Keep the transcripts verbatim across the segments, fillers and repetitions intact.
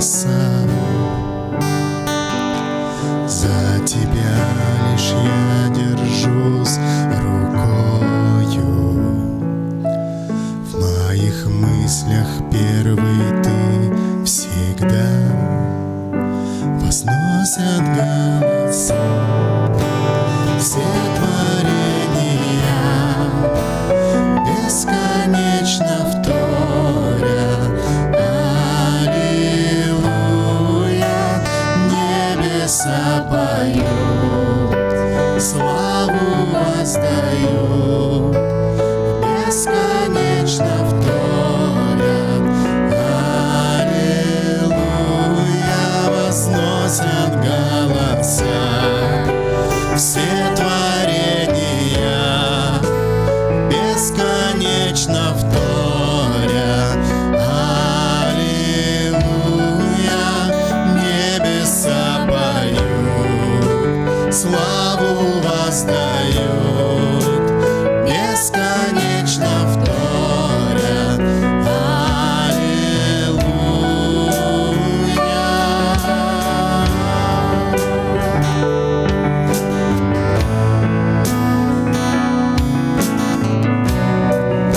конца. За тебя лишь я держусь рукою, в моих мыслях первый ты всегда. Возносят голоса все творения, бесконечно вторя: аллилуйя. Небеса поют, славу воздают, бесконечно вторят: аллилуйя. Возносят голоса все творения, бесконечно вторя: аллилуйя. Небеса поют, славу воздают, бесконечно вторя: аллилуйя.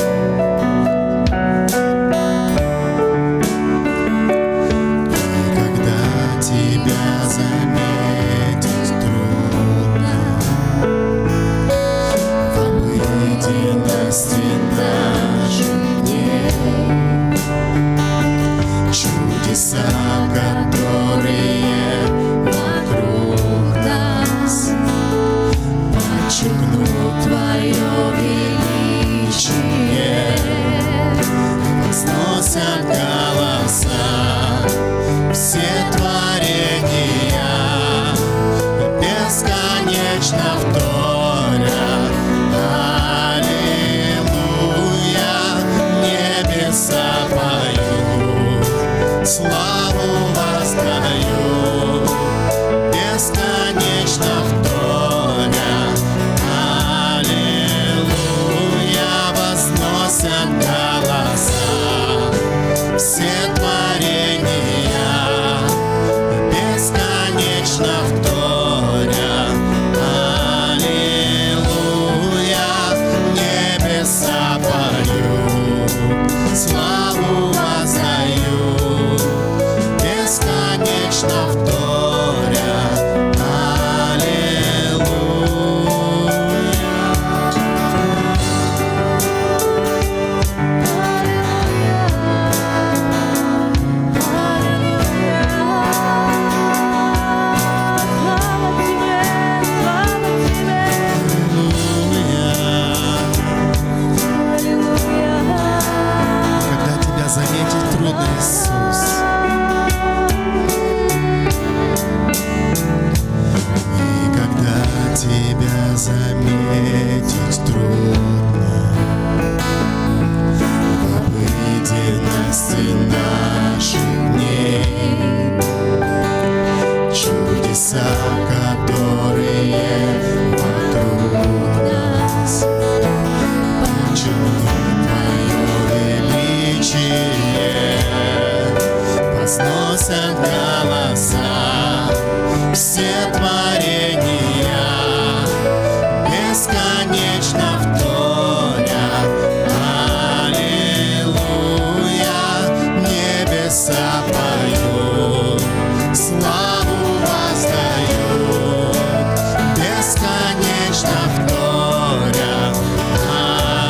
И когда тебя заметить трудно, в обыденности наших дней, чудеса, которые вокруг нас, подчеркнут твое величие. Возносят голоса все творения, бесконечно вторя: аллилуйя. Небеса поют, славу воздают, бесконечно вторя: аллилуйя. Возносят голоса все творения, бесконечно вторя: аллилуйя. Небеса поют, славу воздают, бесконечно вторя: аллилуйя. Когда тебя заметить трудно, Иисус, и когда тебя заметить трудно, в обыденности наших дней, чудеса, которые вокруг нас, почему твое величие. Возносят голоса все творения, бесконечно вторя: аллилуйя. Небеса поют, славу воздают, бесконечно вторя: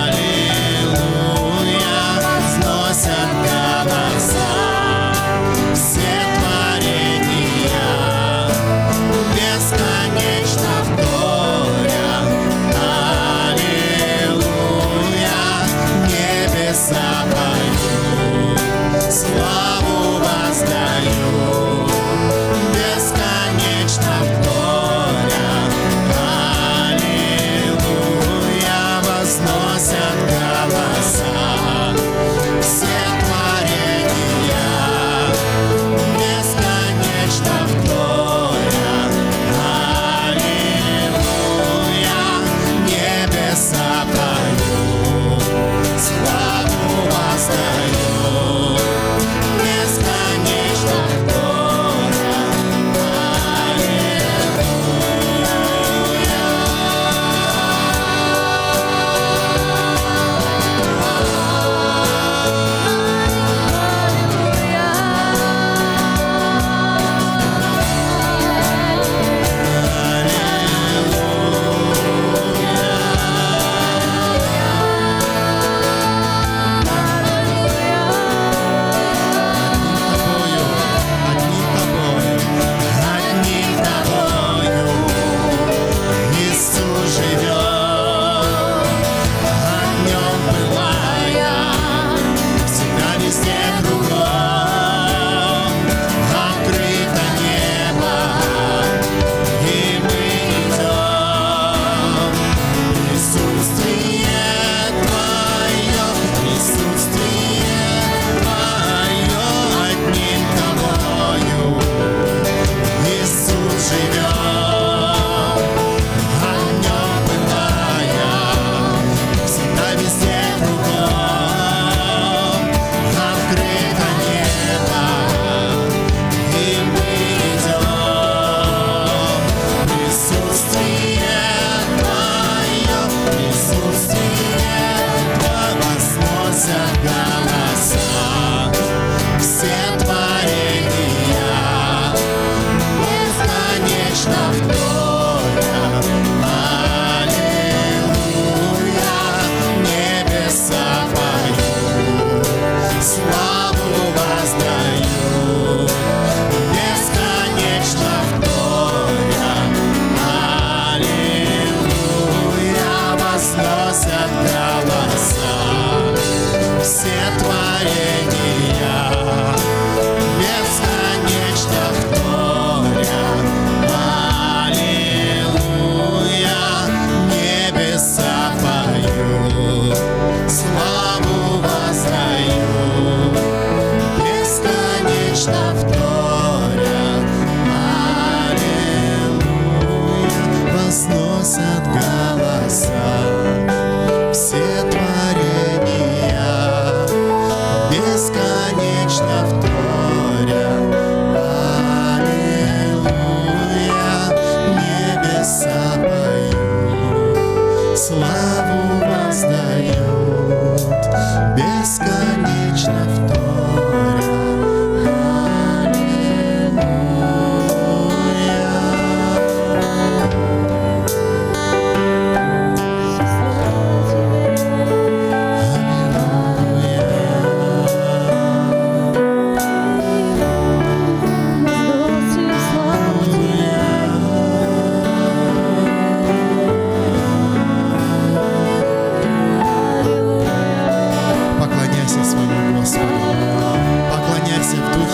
аллилуйя. Возносят голоса все творения, бесконечно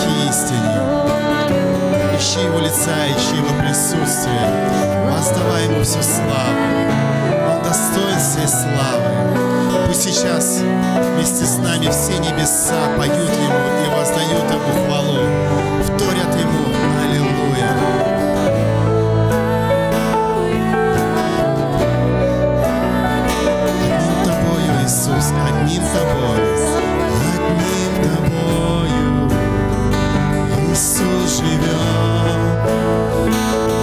вопреки истине. Ищи Его лица, ищи Его присутствие. Воздавай Ему всю славу. Он достоин всей славы. Пусть сейчас вместе с нами все небеса поют Ему и воздают Ему хвалу, вторят Ему. Аллилуйя. Иисус, одним Тобою, одним Тобою Иисус живет,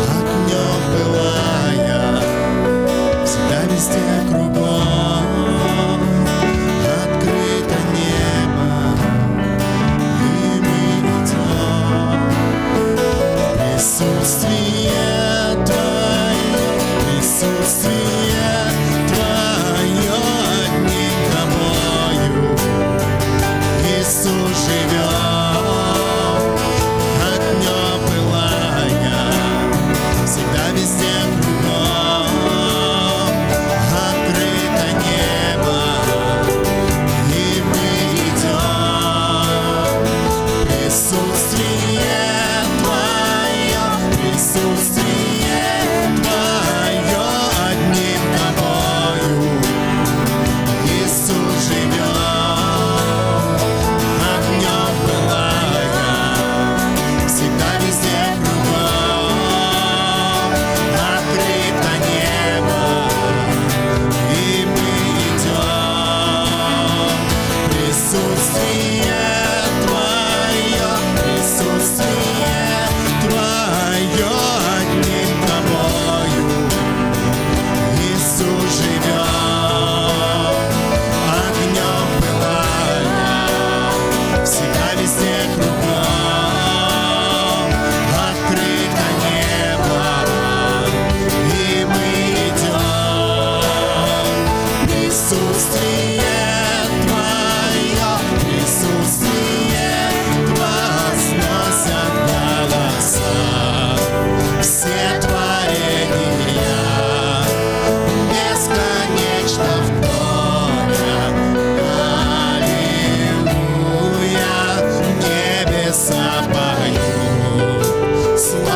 огнем пылая, всегда везде кругом, открыто небо, и мы идем. Присутствие Твое, присутствие Иисус живет, огнем пылая, всегда везде кругом, открыто небо, и мы идем. Присутствие Твое, присутствие Твое, одним Тобою Иисус живет.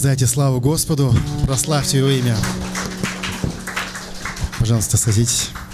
Дайте славу Господу, прославьте Его имя. Пожалуйста, садитесь.